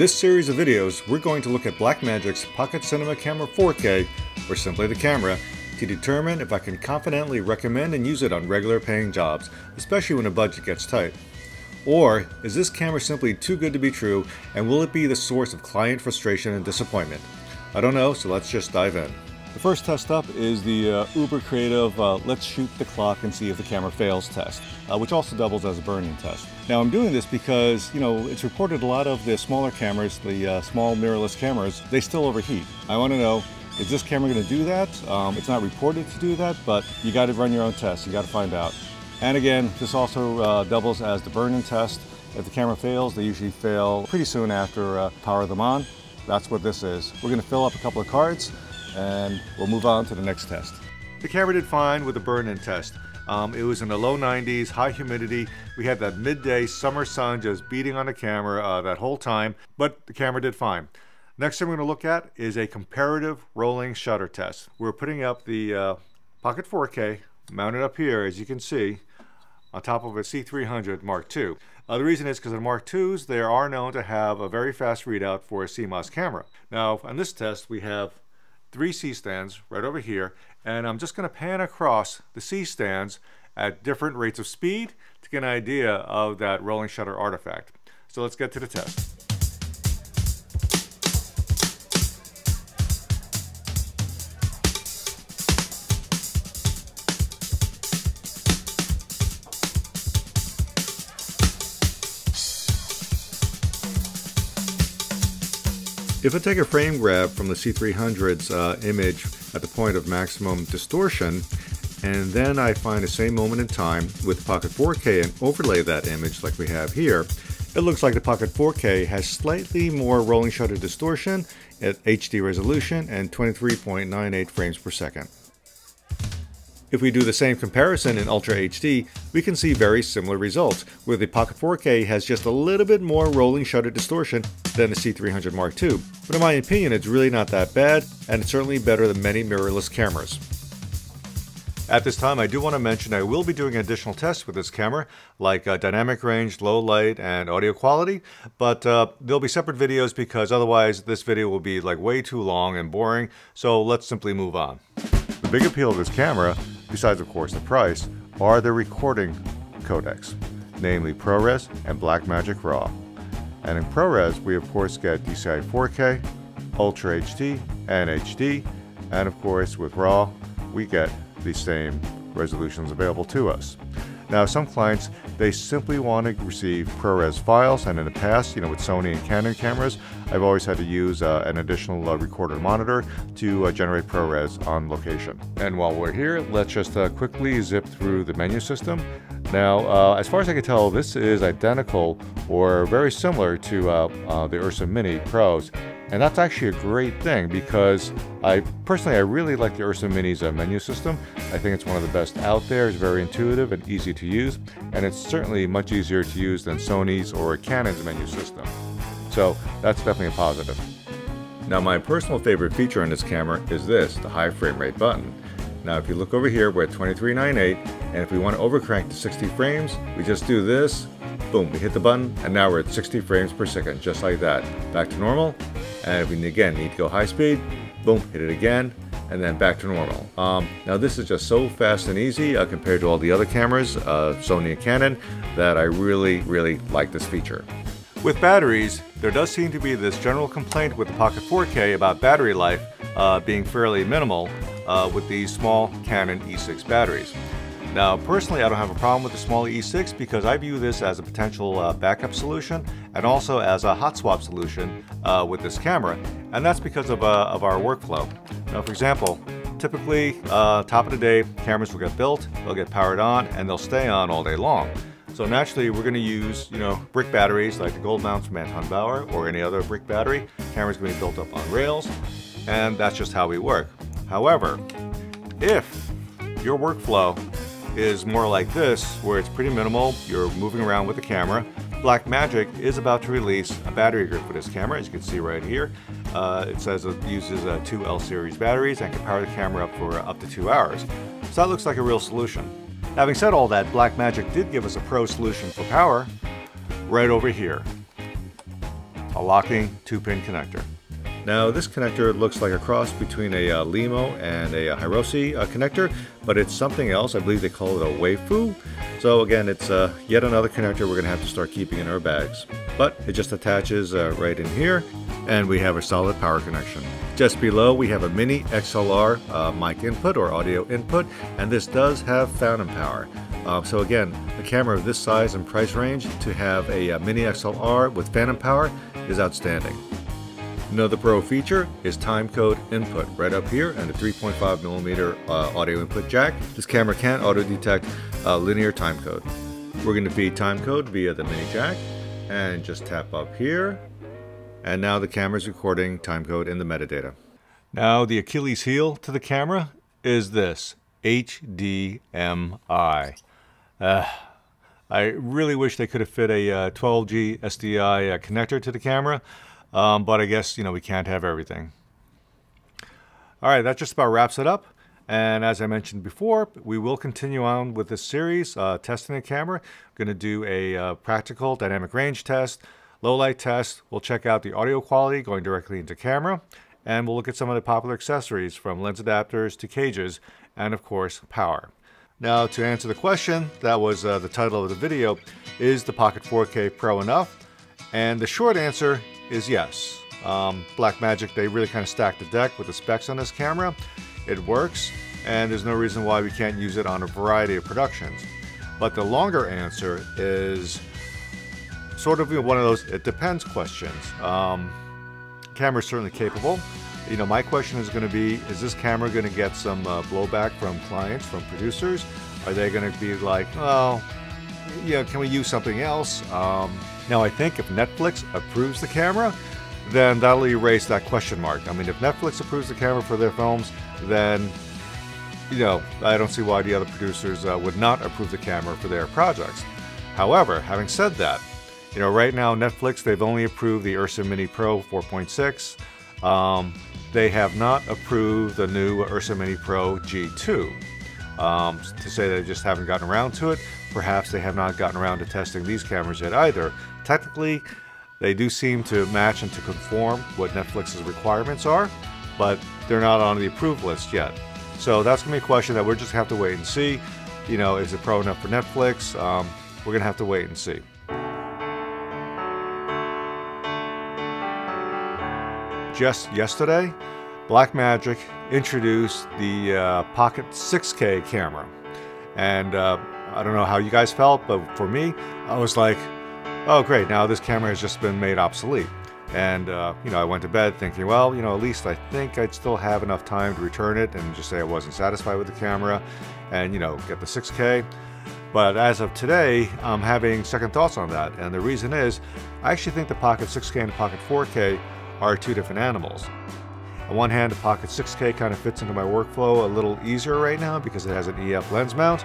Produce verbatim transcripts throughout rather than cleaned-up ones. this series of videos, we're going to look at Blackmagic's Pocket Cinema Camera four K, or simply the camera, to determine if I can confidently recommend and use it on regular paying jobs, especially when a budget gets tight. Or is this camera simply too good to be true, and will it be the source of client frustration and disappointment? I don't know, so let's just dive in. The first test up is the uh, uber creative uh, let's shoot the clock and see if the camera fails test, uh, which also doubles as a burn-in test. Now I'm doing this because, you know, it's reported a lot of the smaller cameras, the uh, small mirrorless cameras, they still overheat. I want to know, is this camera going to do that? Um, it's not reported to do that, but you got to run your own tests, you got to find out. And again, this also uh, doubles as the burn-in test. If the camera fails, they usually fail pretty soon after uh, power them on. That's what this is. We're going to fill up a couple of cards, and we'll move on to the next test. The camera did fine with the burn-in test. Um, it was in the low nineties, high humidity. We had that midday summer sun just beating on the camera uh, that whole time, but the camera did fine. Next thing we're going to look at is a comparative rolling shutter test. We're putting up the uh, Pocket four K mounted up here, as you can see, on top of a C three hundred Mark two. Uh, the reason is because the Mark twos, they are known to have a very fast readout for a C MOS camera. Now, on this test, we have three C-stands right over here, and I'm just going to pan across the C-stands at different rates of speed to get an idea of that rolling shutter artifact. So let's get to the test. If I take a frame grab from the C three hundred's uh, image at the point of maximum distortion, and then I find the same moment in time with Pocket four K and overlay that image like we have here, it looks like the Pocket four K has slightly more rolling shutter distortion at H D resolution and twenty-three point nine eight frames per second. If we do the same comparison in Ultra H D, we can see very similar results, where the Pocket four K has just a little bit more rolling shutter distortion than the C three hundred Mark two. But in my opinion, it's really not that bad, and it's certainly better than many mirrorless cameras. At this time, I do want to mention I will be doing additional tests with this camera, like uh, dynamic range, low light, and audio quality, but uh, there'll be separate videos because otherwise this video will be like way too long and boring, so let's simply move on. The big appeal of this camera, besides of course the price, are the recording codecs, namely ProRes and Blackmagic RAW. And in ProRes, we of course get D C I four K, Ultra H D, and H D, and of course with RAW, we get the same resolutions available to us. Now some clients, they simply want to receive ProRes files, and in the past, you know, with Sony and Canon cameras, I've always had to use uh, an additional uh, recorder monitor to uh, generate ProRes on location. And while we're here, let's just uh, quickly zip through the menu system. Now, uh, as far as I can tell, this is identical or very similar to uh, uh, the Ursa Mini Pros. And that's actually a great thing because I personally, I really like the Ursa Mini's uh, menu system. I think it's one of the best out there. It's very intuitive and easy to use. And it's certainly much easier to use than Sony's or Canon's menu system. So that's definitely a positive. Now, my personal favorite feature on this camera is this, the high frame rate button. Now, if you look over here, we're at twenty-three ninety-eight. And if we want to overcrank to sixty frames, we just do this, boom, we hit the button, and now we're at sixty frames per second, just like that. Back to normal. And if we again need to go high speed, boom, hit it again, and then back to normal. Um, now this is just so fast and easy uh, compared to all the other cameras, uh, Sony and Canon, that I really, really like this feature. With batteries, there does seem to be this general complaint with the Pocket four K about battery life uh, being fairly minimal uh, with these small Canon E six batteries. Now, personally, I don't have a problem with the small E six because I view this as a potential uh, backup solution and also as a hot swap solution uh, with this camera, and that's because of, uh, of our workflow. Now, for example, typically, uh, top of the day, cameras will get built, they'll get powered on, and they'll stay on all day long. So naturally, we're going to use, you know, brick batteries like the gold mounts from Anton Bauer or any other brick battery. Camera's going to be built up on rails, and that's just how we work. However, if your workflow is more like this, where it's pretty minimal, you're moving around with the camera. Blackmagic is about to release a battery grip for this camera, as you can see right here. Uh, it says it uses uh, two L series batteries and can power the camera up for uh, up to two hours. So that looks like a real solution. Having said all that, Blackmagic did give us a pro solution for power right over here. a locking two-pin connector. Now this connector looks like a cross between a uh, Lemo and a uh, Hirose uh, connector, but it's something else. I believe they call it a waifu. So again, it's uh, yet another connector we're going to have to start keeping in our bags. But it just attaches uh, right in here, and we have a solid power connection. Just below we have a mini X L R uh, mic input or audio input, and this does have phantom power. Uh, so again, a camera of this size and price range to have a uh, mini X L R with phantom power is outstanding. Another pro feature is timecode input right up here and a three point five millimeter uh, audio input jack. This camera can auto detect uh, linear timecode. We're going to feed timecode via the mini jack and just tap up here. And now the camera is recording timecode in the metadata. Now the Achilles heel to the camera is this H D M I. Uh, I really wish they could have fit a uh, twelve G S D I uh, connector to the camera. Um, but I guess, you know, we can't have everything. All right, that just about wraps it up. And as I mentioned before, we will continue on with this series, uh, testing the camera. We're going to do a uh, practical dynamic range test, low light test. We'll check out the audio quality going directly into camera. And we'll look at some of the popular accessories from lens adapters to cages and, of course, power. Now, to answer the question, that was uh, the title of the video, is the Pocket four K Pro enough? And the short answer is yes. Um, Blackmagic, they really kind of stacked the deck with the specs on this camera. It works, and there's no reason why we can't use it on a variety of productions. But the longer answer is sort of one of those it depends questions. Um, camera's certainly capable. You know, my question is going to be, is this camera going to get some uh, blowback from clients, from producers? Are they going to be like, oh, you know, can we use something else? Um, Now, I think if Netflix approves the camera, then that'll erase that question mark. I mean, if Netflix approves the camera for their films, then, you know, I don't see why the other producers uh, would not approve the camera for their projects. However, having said that, you know, right now, Netflix, they've only approved the Ursa Mini Pro four point six. Um, they have not approved the new Ursa Mini Pro G two. Um, to say they just haven't gotten around to it, perhaps they have not gotten around to testing these cameras yet either. Technically, they do seem to match and to conform what Netflix's requirements are, but they're not on the approved list yet. So that's going to be a question that we're just going to have to wait and see. You know, is it pro enough for Netflix? Um, we're going to have to wait and see. Just yesterday, Blackmagic introduced the uh, Pocket six K camera. And uh, I don't know how you guys felt, but for me, I was like, oh great, now this camera has just been made obsolete. And uh, you know, I went to bed thinking, well, you know, at least I think I'd still have enough time to return it and just say I wasn't satisfied with the camera and, you know, get the six K. But as of today, I'm having second thoughts on that. And the reason is, I actually think the Pocket six K and the Pocket four K are two different animals. On one hand, the Pocket six K kind of fits into my workflow a little easier right now because it has an E F lens mount,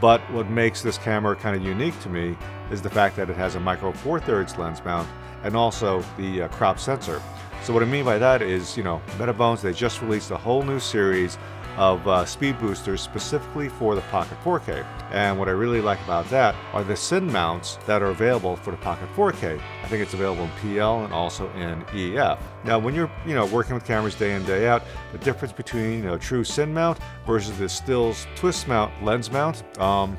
but what makes this camera kind of unique to me is the fact that it has a micro four-thirds lens mount and also the uh, crop sensor. So what I mean by that is, you know, Metabones, they just released a whole new series of uh, speed boosters specifically for the Pocket four K. And what I really like about that are the S I N mounts that are available for the Pocket four K. I think it's available in P L and also in E F. Now, when you're, you know, working with cameras day in, day out, the difference between, you know, true S I N mount versus the Stills twist mount lens mount, um,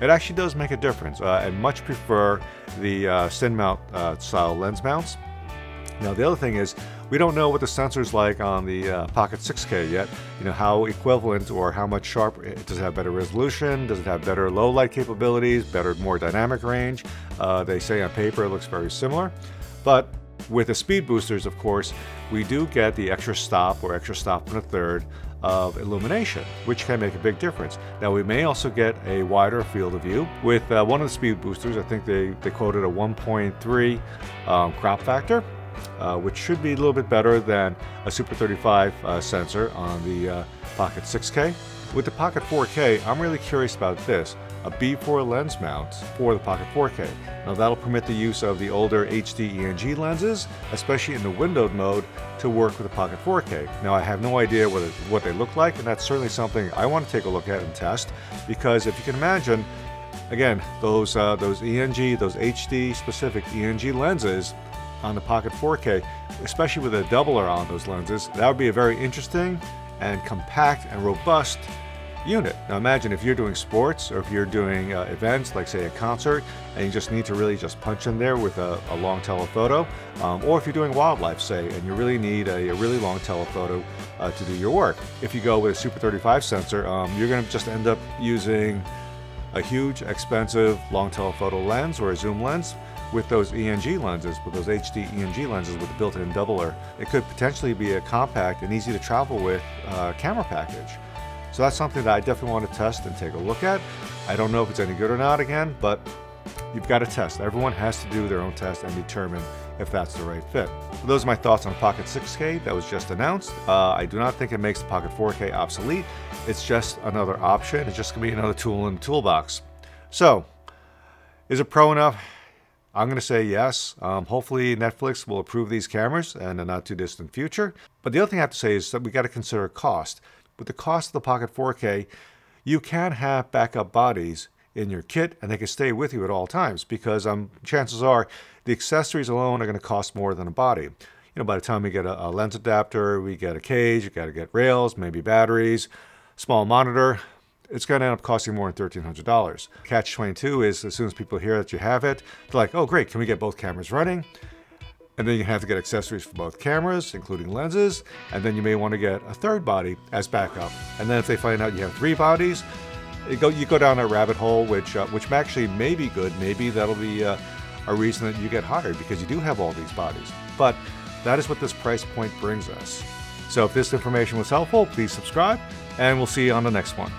it actually does make a difference. Uh, I much prefer the uh, S I N mount uh, style lens mounts. Now, the other thing is, we don't know what the sensor's like on the uh, Pocket six K yet. You know, how equivalent or how much sharp, it, does it have better resolution? Does it have better low light capabilities, better, more dynamic range? Uh, they say on paper it looks very similar. But with the speed boosters, of course, we do get the extra stop or extra stop and a third of illumination, which can make a big difference. Now, we may also get a wider field of view. With uh, one of the speed boosters, I think they, they quoted a one point three um, crop factor. Uh, which should be a little bit better than a Super thirty-five uh, sensor on the uh, Pocket six K. With the Pocket four K, I'm really curious about this, a B four lens mount for the Pocket four K. Now that'll permit the use of the older H D E N G lenses, especially in the windowed mode, to work with the Pocket four K. Now I have no idea what, it, what they look like, and that's certainly something I want to take a look at and test, because if you can imagine, again, those, uh, those E N G, those H D specific E N G lenses, on the Pocket four K, especially with a doubler on those lenses. That would be a very interesting and compact and robust unit. Now imagine if you're doing sports or if you're doing uh, events, like say a concert, and you just need to really just punch in there with a, a long telephoto, um, or if you're doing wildlife, say, and you really need a, a really long telephoto uh, to do your work. If you go with a Super thirty-five sensor, um, you're going to just end up using a huge, expensive, long telephoto lens or a zoom lens. With those E N G lenses, with those H D E N G lenses with the built-in doubler, it could potentially be a compact and easy to travel with uh, camera package. So that's something that I definitely want to test and take a look at. I don't know if it's any good or not again, but you've got to test. Everyone has to do their own test and determine if that's the right fit. So those are my thoughts on the Pocket six K that was just announced. Uh, I do not think it makes the Pocket four K obsolete. It's just another option. It's just going to be another tool in the toolbox. So is it pro enough? I'm going to say yes. Um, hopefully Netflix will approve these cameras in the not too distant future. But the other thing I have to say is that we got to consider cost. With the cost of the Pocket four K, you can have backup bodies in your kit and they can stay with you at all times, because um, chances are the accessories alone are going to cost more than a body. You know, by the time we get a, a lens adapter, we get a cage, you got to get rails, maybe batteries, small monitor, it's going to end up costing more than thirteen hundred dollars. Catch twenty-two is, as soon as people hear that you have it, they're like, oh great, can we get both cameras running? And then you have to get accessories for both cameras, including lenses, and then you may want to get a third body as backup. And then if they find out you have three bodies, it go, you go down a rabbit hole, which uh, which actually may be good. Maybe that'll be uh, a reason that you get hired, because you do have all these bodies. But that is what this price point brings us. So if this information was helpful, please subscribe, and we'll see you on the next one.